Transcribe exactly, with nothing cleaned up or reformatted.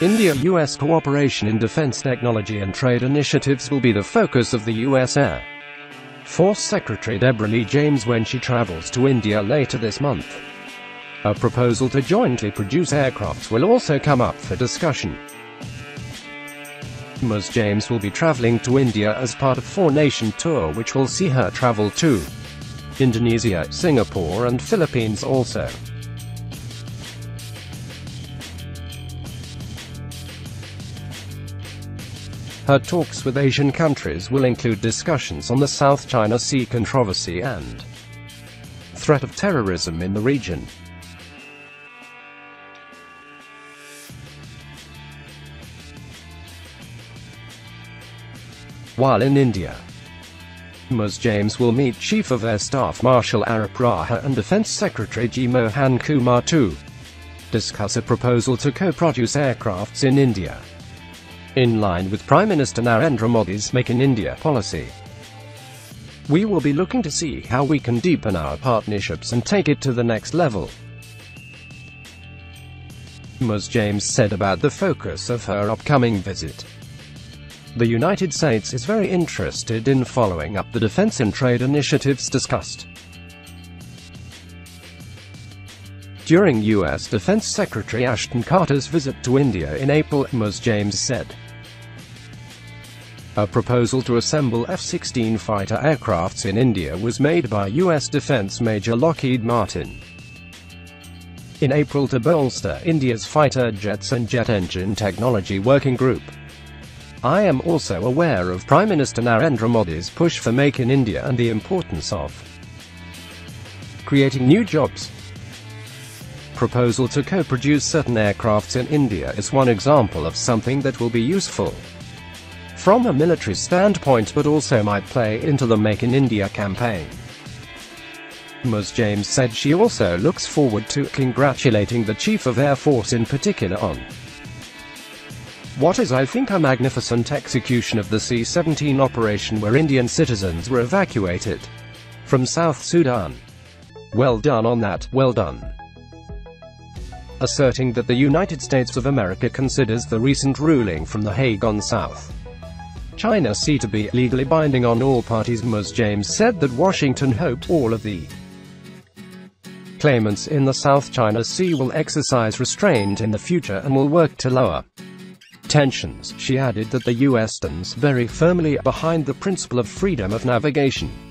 India-U S cooperation in defense technology and trade initiatives will be the focus of the U S Air Force Secretary Deborah Lee James when she travels to India later this month. A proposal to jointly produce aircraft will also come up for discussion. Ms James will be traveling to India as part of a four-nation tour which will see her travel to Indonesia, Singapore and Philippines also. Her talks with Asian countries will include discussions on the South China Sea controversy and threat of terrorism in the region. While in India, Ms James will meet Chief of Air Staff Marshal Arup Raha and Defence Secretary G Mohan Kumar to discuss a proposal to co-produce aircrafts in India, in line with Prime Minister Narendra Modi's Make in India policy. "We will be looking to see how we can deepen our partnerships and take it to the next level," Ms James said about the focus of her upcoming visit. The United States is very interested in following up the defense and trade initiatives discussed during U S Defense Secretary Ashton Carter's visit to India in April, Ms James said. A proposal to assemble F sixteen fighter aircrafts in India was made by U S defense major Lockheed Martin in April to bolster India's fighter jets and jet engine technology working group. "I am also aware of Prime Minister Narendra Modi's push for Make in India and the importance of creating new jobs. Proposal to co-produce certain aircrafts in India is one example of something that will be useful from a military standpoint but also might play into the Make in India campaign." Ms James said she also looks forward to congratulating the Chief of Air Force in particular on what is, I think, a magnificent execution of the C seventeen operation where Indian citizens were evacuated from South Sudan. "Well done on that, well done." Asserting that the United States of America considers the recent ruling from The Hague on South China Sea to be legally binding on all parties, Ms James said that Washington hoped all of the claimants in the South China Sea will exercise restraint in the future and will work to lower tensions. She added that the U S stands very firmly behind the principle of freedom of navigation.